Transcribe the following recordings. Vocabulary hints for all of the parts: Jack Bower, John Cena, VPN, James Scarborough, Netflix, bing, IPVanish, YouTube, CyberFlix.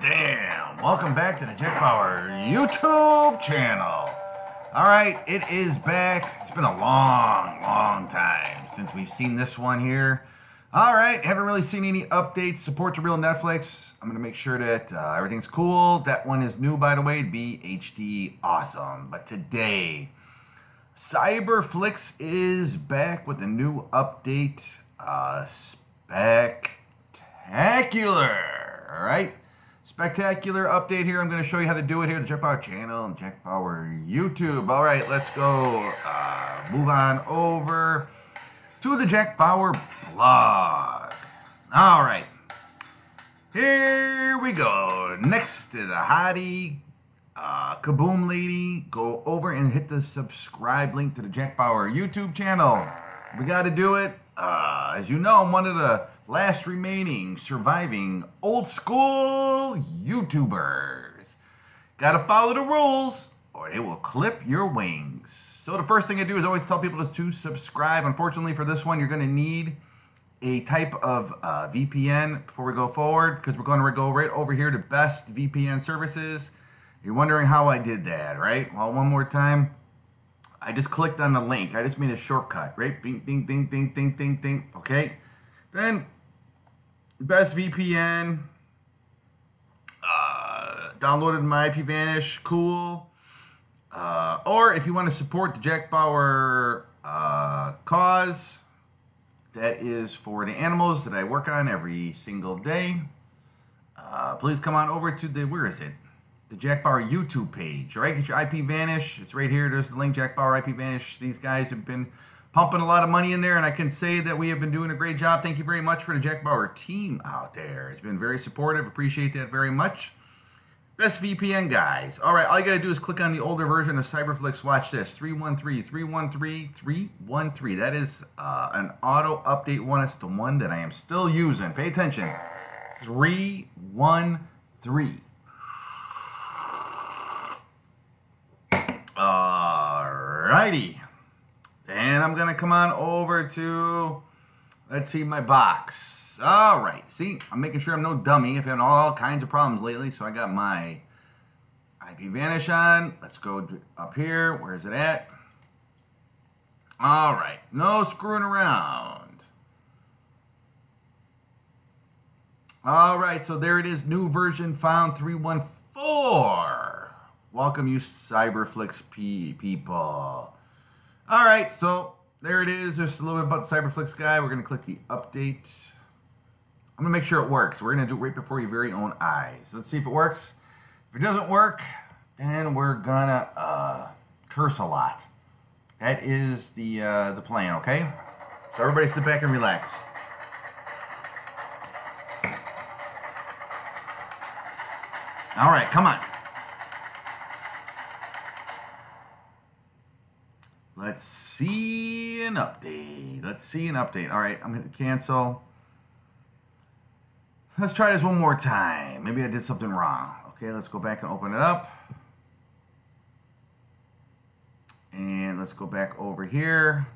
Damn! Welcome back to the Jack Bower YouTube channel. All right, it is back. It's been a long time since we've seen this one here. All right, haven't really seen any updates. Support to real Netflix. I'm gonna make sure that everything's cool. That one is new, by the way. BHD, awesome. But today, CyberFlix is back with a new update. Spectacular, all right? Spectacular update here. I'm going to show you how to do it here. The Jack Bower channel and Jack Bower YouTube. All right, let's go move on over to the Jack Bower blog. All right, here we go. Next to the hottie kaboom lady, go over and hit the subscribe link to the Jack Bower YouTube channel. We got to do it. As you know, I'm one of the last remaining surviving old school YouTubers. Gotta follow the rules or they will clip your wings. So the first thing I do is always tell people to subscribe. Unfortunately for this one, you're gonna need a type of VPN before we go forward, because we're gonna go right over here to best VPN services. You're wondering how I did that, right? Well, one more time. I just clicked on the link. I just made a shortcut, right? Bing, bing, bing, bing, bing, bing, bing. Okay. Then, best VPN. Downloaded my IPVanish. Cool. Or if you want to support the Jack Bower cause, that is for the animals that I work on every single day. Please come on over to the, where is it? The Jack Bower YouTube page, right? Get your IPVanish. It's right here. There's the link, Jack Bower IPVanish. These guys have been pumping a lot of money in there, and I can say that we have been doing a great job. Thank you very much for the Jack Bower team out there. It's been very supportive. Appreciate that very much. Best VPN guys. All right, all you got to do is click on the older version of CyberFlix. Watch this. 313, 313, 313. That is an auto update one. It's the one that I am still using. Pay attention. 313. Alrighty, and I'm gonna come on over to, let's see, my box. All right, see, I'm making sure I'm no dummy. I've had all kinds of problems lately, so I got my IPVanish on. Let's go up here. Where is it at? All right, no screwing around. All right, so there it is. New version found, 314. Welcome, you CyberFlix people. All right, so there it is. There's a little bit about the CyberFlix guy. We're going to click the update. I'm going to make sure it works. We're going to do it right before your very own eyes. Let's see if it works. If it doesn't work, then we're going to curse a lot. That is the plan, okay? So everybody sit back and relax. All right, come on. Let's see an update. Let's see an update. All right, I'm going to cancel. Let's try this one more time. Maybe I did something wrong. Okay, let's go back and open it up. And let's go back over here.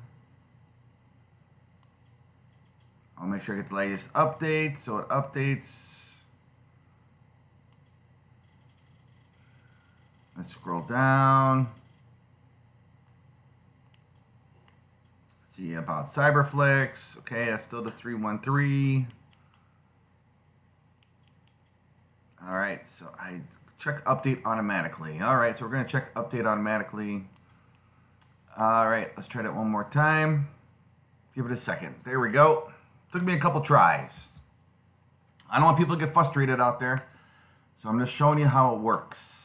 I'll make sure I get the latest update. So it updates. Let's scroll down. See about CyberFlix. Okay, that's still the 313. All right, so I check update automatically. All right, so we're gonna check update automatically. All right, let's try that one more time. Give it a second. There we go. Took me a couple tries. I don't want people to get frustrated out there, so I'm just showing you how it works.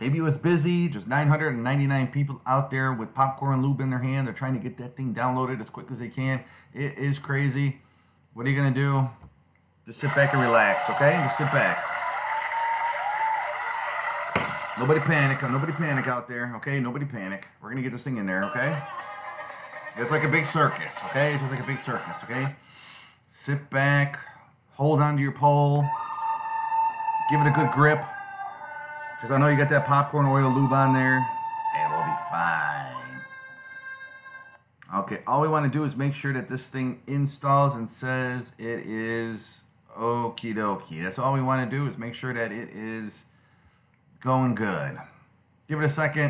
Maybe it was busy. Just 999 people out there with popcorn and lube in their hand. They're trying to get that thing downloaded as quick as they can. It is crazy. What are you going to do? Just sit back and relax, okay? Just sit back. Nobody panic. Nobody panic out there, okay? Nobody panic. We're going to get this thing in there, okay? It's like a big circus, okay? It's just like a big circus, okay? Sit back. Hold on to your pole. Give it a good grip. Because I know you got that popcorn oil lube on there. It'll be fine. Okay, all we want to do is make sure that this thing installs and says it is Okie dokie. That's all we want to do is make sure that it is going good. Give it a second.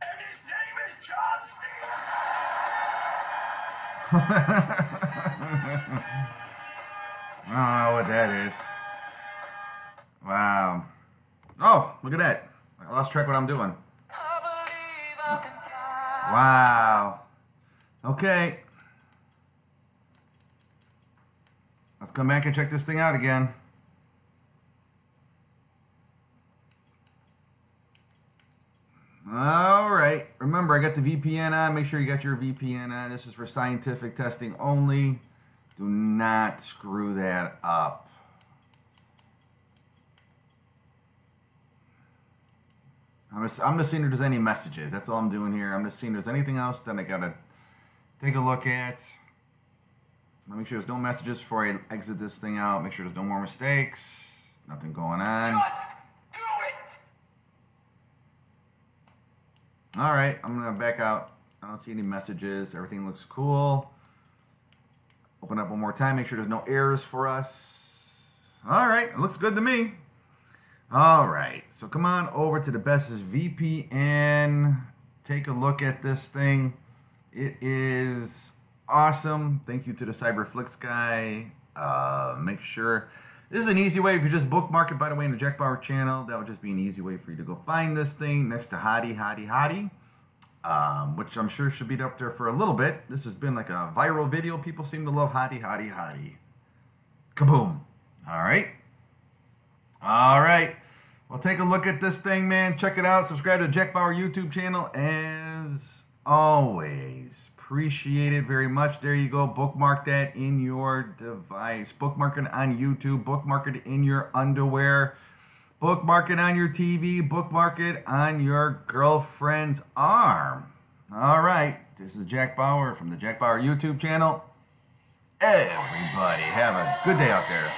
And his name is John Cena. I don't know what that is. Wow. Oh, look at that. I lost track of what I'm doing. Wow. Okay. Let's come back and check this thing out again. All right. Remember, I got the VPN on. Make sure you got your VPN on. This is for scientific testing only. Do not screw that up. I'm just seeing if there's any messages. That's all I'm doing here. I'm just seeing if there's anything else that I gotta take a look at. Make sure there's no messages before I exit this thing out. Make sure there's no more mistakes. Nothing going on. Just do it. All right, I'm gonna back out. I don't see any messages. Everything looks cool. Open up one more time. Make sure there's no errors for us. All right, it looks good to me. All right, so come on over to the Best's VPN. Take a look at this thing. It is awesome. Thank you to the CyberFlix guy. Make sure this is an easy way. If you just bookmark it, by the way, in the Jack Bower channel, that would just be an easy way for you to go find this thing next to Hottie, which I'm sure should be up there for a little bit. This has been like a viral video. People seem to love Hottie. Kaboom. All right. All right. Well, take a look at this thing, man. Check it out. Subscribe to the Jack Bower YouTube channel as always. Appreciate it very much. There you go. Bookmark that in your device. Bookmark it on YouTube. Bookmark it in your underwear. Bookmark it on your TV. Bookmark it on your girlfriend's arm. All right. This is Jack Bower from the Jack Bower YouTube channel. Everybody have a good day out there.